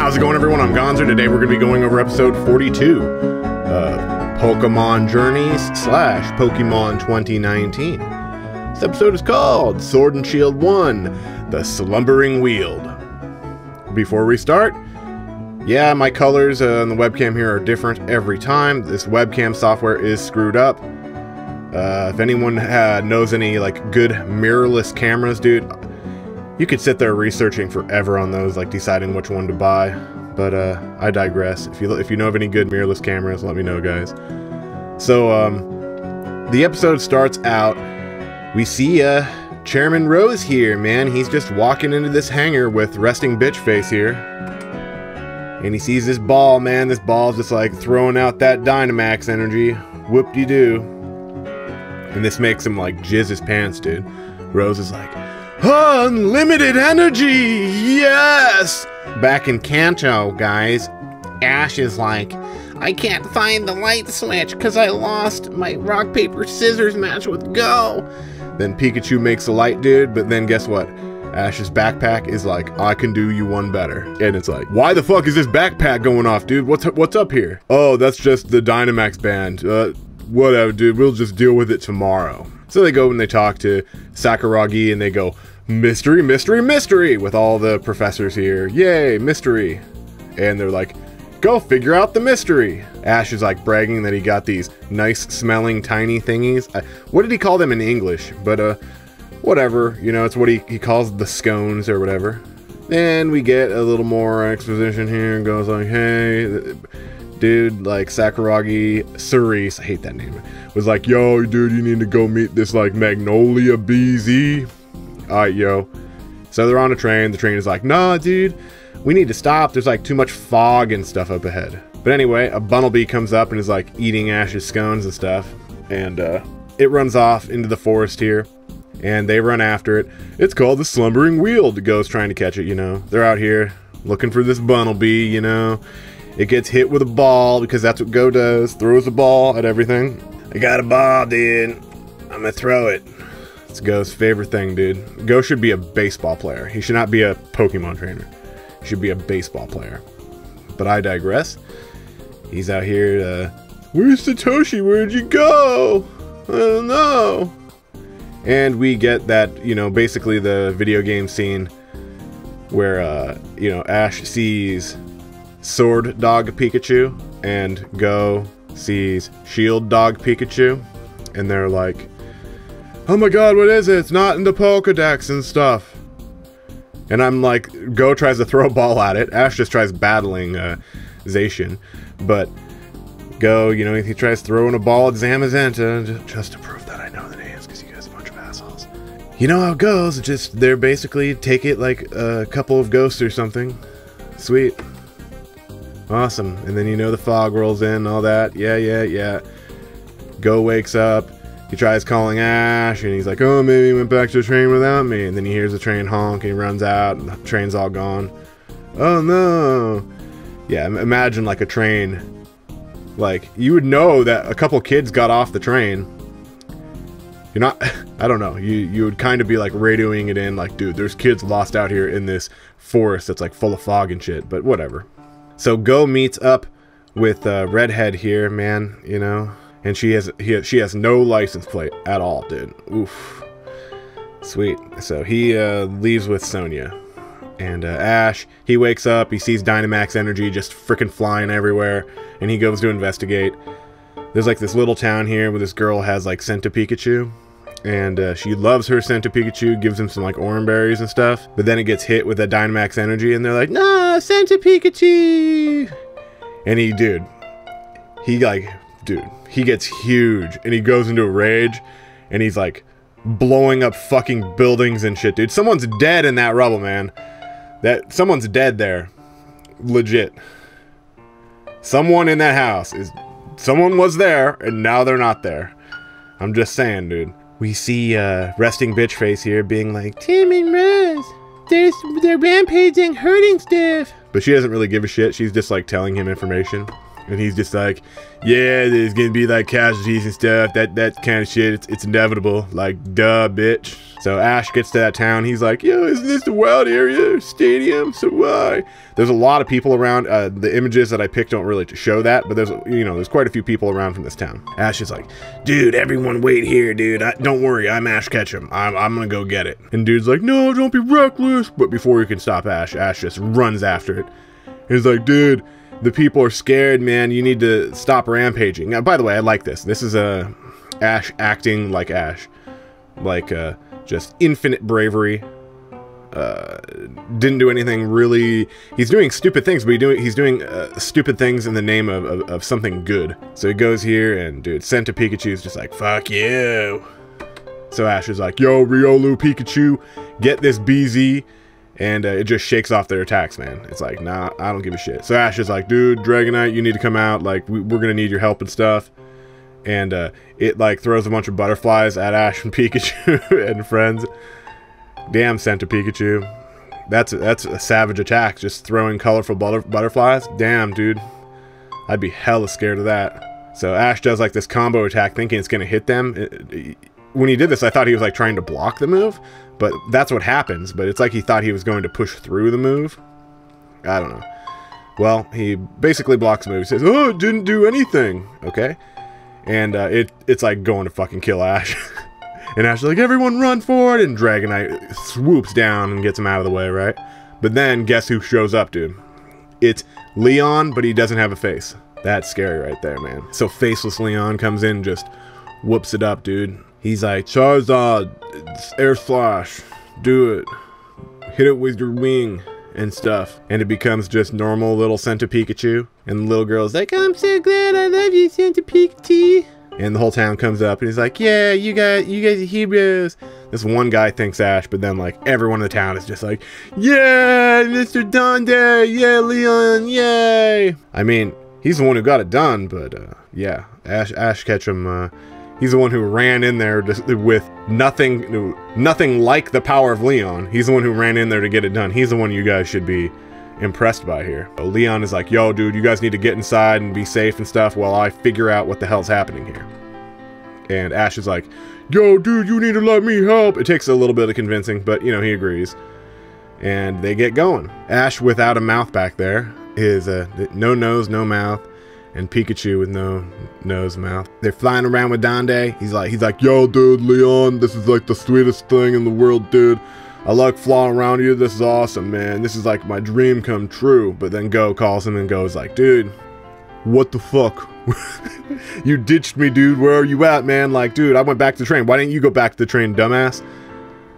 How's it going, everyone? I'm Gonzo. Today we're going to be going over episode 42 of Pokemon Journeys / Pokemon 2019. This episode is called Sword and Shield 1, The Slumbering Weald. Before we start, yeah, my colors on the webcam here are different every time. This webcam software is screwed up. If anyone knows any like good mirrorless cameras, dude, you could sit there researching forever on those, like deciding which one to buy, but I digress. If you know of any good mirrorless cameras, let me know, guys. So the episode starts out, we see Chairman Rose here, man. He's just walking into this hangar with resting bitch face here, and he sees this ball, man. This ball's just like throwing out that Dynamax energy, whoop-de-doo, and this makes him like jizz his pants, dude. Rose is like, unlimited energy, yes! Back in Kanto, guys, Ash is like, I can't find the light switch because I lost my rock, paper, scissors match with Goh. Then Pikachu makes a light, dude, but then guess what? Ash's backpack is like, I can do you one better. And it's like, why the fuck is this backpack going off, dude? What's up here? Oh, that's just the Dynamax band. Whatever, dude, we'll just deal with it tomorrow. So they go and they talk to Sakuragi and they go, mystery, mystery, mystery, with all the professors here. Yay, mystery. And they're like, go figure out the mystery. Ash is like bragging that he got these nice smelling tiny thingies. What did he call them in English? But whatever, you know, it's what he calls the scones or whatever. Then we get a little more exposition here and goes like, hey, dude, like Sakuragi, Cerise, I hate that name, was like, yo, dude, you need to go meet this, like, Magnolia BZ. Alright, yo. So they're on a train. The train is like, nah, dude, we need to stop. There's, like, too much fog and stuff up ahead. But anyway, a Bunnelby comes up and is, like, eating Ash's scones and stuff. And it runs off into the forest here. And they run after it. It's called the Slumbering Weald. The ghost trying to catch it, you know. They're out here looking for this Bunnelby, you know. It gets hit with a ball because that's what Goh does. Throws a ball at everything. I got a ball, dude. I'm gonna throw it. It's Goh's favorite thing, dude. Goh should be a baseball player. He should not be a Pokemon trainer. He should be a baseball player. But I digress. He's out here, where's Satoshi? Where'd you go? I don't know. And we get that, you know, basically the video game scene where, you know, Ash sees Sword Dog Pikachu and Goh sees Shield Dog Pikachu, and they're like, oh my god, what is it? It's not in the Pokedex and stuff. And I'm like, Goh tries to throw a ball at it. Ash just tries battling Zacian, but Goh, you know, he tries throwing a ball at Zamazenta just to prove that I know the names, because you guys are a bunch of assholes. You know how it goes, just they're basically take it like a couple of ghosts or something. Sweet. Awesome. And then, you know, the fog rolls in and all that. Yeah, yeah, yeah. Goh wakes up. He tries calling Ash, and he's like, oh, maybe he went back to the train without me. And then he hears the train honk, and he runs out, and the train's all gone. Oh, no. Yeah, imagine, like, a train. Like, you would know that a couple kids got off the train. You're not... I don't know. You would kind of be, like, radioing it in, like, dude, there's kids lost out here in this forest that's, like, full of fog and shit. But whatever. So Goh meets up with Redhead here, man, you know, and she has no license plate at all, dude. Oof. Sweet. So he leaves with Sonya. And Ash, he wakes up, he sees Dynamax energy just frickin' flying everywhere, and he goes to investigate. There's like this little town here where this girl has like sent to Pikachu, and she loves her sent to Pikachu, gives him some like orange berries and stuff, but then it gets hit with that Dynamax energy, and they're like, no! Santa Pikachu, and he gets huge, and he goes into a rage, and he's like blowing up fucking buildings and shit, dude. Someone's dead in that rubble, man. That someone's dead there, legit. Someone in that house is, someone was there, and now they're not there. I'm just saying, dude. We see resting bitch face here being like, Tim and Rose, they're rampaging, hurting stuff. But she doesn't really give a shit. She's just like telling him information. And he's just like, yeah, there's gonna be like casualties and stuff, that kind of shit. It's inevitable. Like, duh, bitch. So Ash gets to that town. He's like, yo, isn't this the wild area or stadium? So why? There's a lot of people around. The images that I picked don't really show that, but there's, you know, there's quite a few people around from this town. Ash is like, dude, everyone wait here, dude. Don't worry, I'm Ash Ketchum. I'm gonna go get it. And dude's like, no, don't be reckless. But before you can stop Ash, Ash just runs after it. He's like, dude, the people are scared, man. You need to stop rampaging. Now, by the way, I like this. This is Ash acting like Ash. Like, just infinite bravery. Didn't do anything really... He's doing stupid things, but he's doing stupid things in the name of something good. So he goes here, and dude, Senta Pikachu's just like, fuck you. So Ash is like, yo, Riolu, Pikachu, get this BZ. And it just shakes off their attacks, man. It's like, nah, I don't give a shit. So Ash is like, dude, Dragonite, you need to come out. Like, we're gonna need your help and stuff. And it, like, throws a bunch of butterflies at Ash and Pikachu and friends. Damn, Senta Pikachu. That's a savage attack, just throwing colorful butterflies. Damn, dude. I'd be hella scared of that. So Ash does, like, this combo attack thinking it's gonna hit them. When he did this, I thought he was like trying to block the move, but that's what happens. But it's like he thought he was going to push through the move. I don't know. Well, he basically blocks the move. He says, oh, it didn't do anything. Okay. And it's like going to fucking kill Ash. And Ash is like, everyone run for it. And Dragonite swoops down and gets him out of the way, right? But then guess who shows up, dude? It's Leon, but he doesn't have a face. That's scary right there, man. So faceless Leon comes in and just whoops it up, dude. He's like, Charizard, air slash, do it, hit it with your wing and stuff. And it becomes just normal little Senta Pikachu. And the little girl's like, I'm so glad I love you, Senta Pikachu. And the whole town comes up and he's like, yeah, you guys are heroes. This one guy thinks Ash, but then like everyone in the town is just like, yeah, Mr. Dundee, yeah, Leon, yay. I mean, he's the one who got it done, but yeah, Ash Ketchum, he's the one who ran in there just with nothing like the power of Leon. He's the one who ran in there to get it done. He's the one you guys should be impressed by here. But Leon is like, yo, dude, you guys need to get inside and be safe and stuff while I figure out what the hell's happening here. And Ash is like, yo, dude, you need to let me help. It takes a little bit of convincing, but, you know, he agrees. And they get going. Ash without a mouth back there is no nose, no mouth. And Pikachu with no nose, mouth. They're flying around with Dande. He's like, yo, dude, Leon, this is like the sweetest thing in the world, dude. I like flying around you. This is awesome, man. This is like my dream come true. But then Goh calls him and Goh's like, dude, what the fuck? You ditched me, dude. Where are you at, man? Like, dude, I went back to the train. Why didn't you go back to the train, dumbass?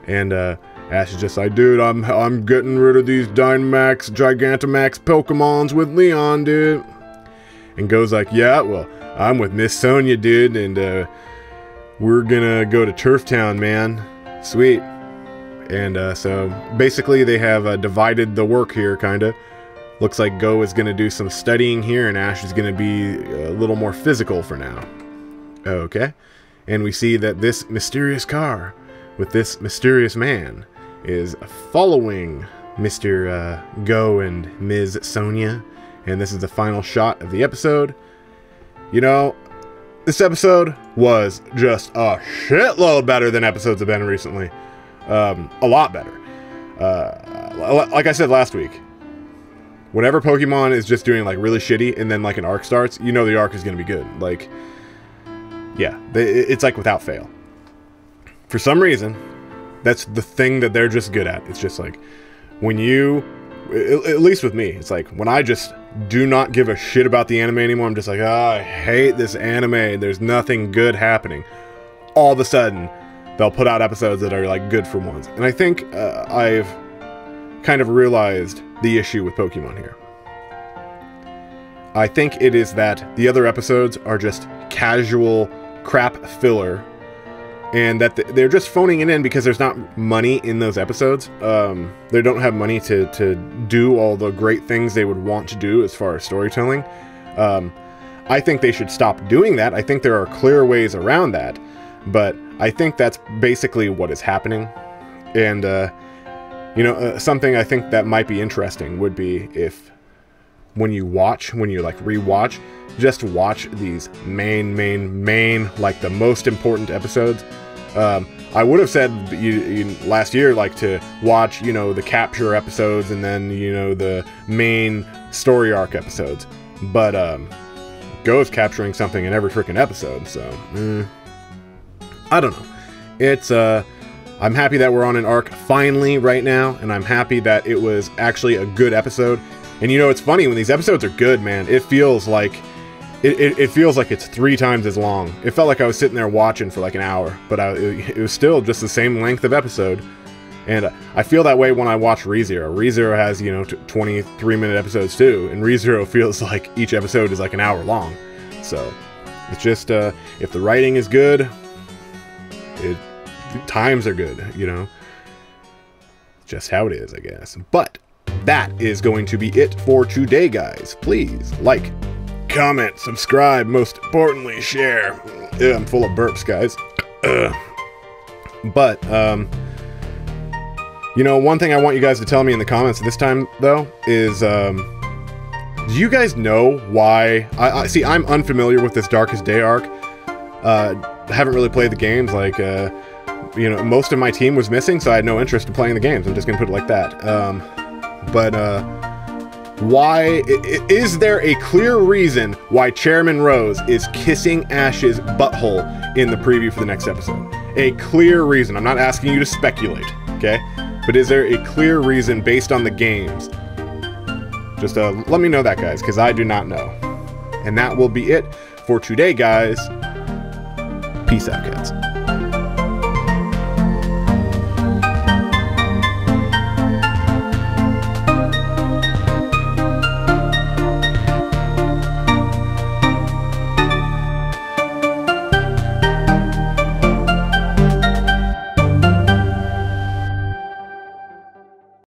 And Ash is just like, dude, I'm getting rid of these Dynamax, Gigantamax Pokemons with Leon, dude. And Goh's like, yeah, well, I'm with Miss Sonya, dude, and we're gonna go to Turf Town, man. Sweet. And so basically they have divided the work here, kinda. Looks like Goh is gonna do some studying here, and Ash is gonna be a little more physical for now. Okay. And we see that this mysterious car with this mysterious man is following Mr. Goh and Ms. Sonya. And this is the final shot of the episode. You know, this episode was just a shitload better than episodes have been recently. A lot better. Like I said last week, whenever Pokemon is just doing like really shitty and then like an arc starts, you know the arc is going to be good. Like, yeah, it's like without fail. For some reason, that's the thing that they're just good at. It's just like when you... At least with me, it's like when I just do not give a shit about the anime anymore, I'm just like, oh, I hate this anime, there's nothing good happening. All of a sudden, they'll put out episodes that are like good for once. And I think I've kind of realized the issue with Pokemon here. I think it is that the other episodes are just casual crap filler, and that they're just phoning it in because there's not money in those episodes. They don't have money to do all the great things they would want to do as far as storytelling. I think they should stop doing that. I think there are clear ways around that, but I think that's basically what is happening. And, you know, something I think that might be interesting would be if when you watch, when you like rewatch, just watch these main, like the most important episodes. I would have said last year, like, to watch, you know, the capture episodes and then, you know, the main story arc episodes. But, Goh's capturing something in every freaking episode, so, I don't know. It's, I'm happy that we're on an arc finally right now, and I'm happy that it was actually a good episode. And, you know, it's funny, when these episodes are good, man, it feels like... It feels like it's 3 times as long. It felt like I was sitting there watching for like an hour, but it was still just the same length of episode. And I feel that way when I watch ReZero. ReZero has, you know, 23-minute episodes too, and ReZero feels like each episode is like an hour long. So, it's just, if the writing is good, the times are good, you know? Just how it is, I guess. But, that is going to be it for today, guys. Please, like, comment, subscribe, most importantly, share. Ew, I'm full of burps, guys. But, you know, one thing I want you guys to tell me in the comments this time, though, is, do you guys know why... see, I'm unfamiliar with this Darkest Day arc. I haven't really played the games, like, you know, most of my team was missing, so I had no interest in playing the games. I'm just gonna put it like that. Why is there a clear reason why Chairman Rose is kissing Ash's butthole in the preview for the next episode? A clear reason. I'm not asking you to speculate, okay? But is there a clear reason based on the games? Just let me know that, guys, because I do not know. And that will be it for today, guys. Peace out, guys.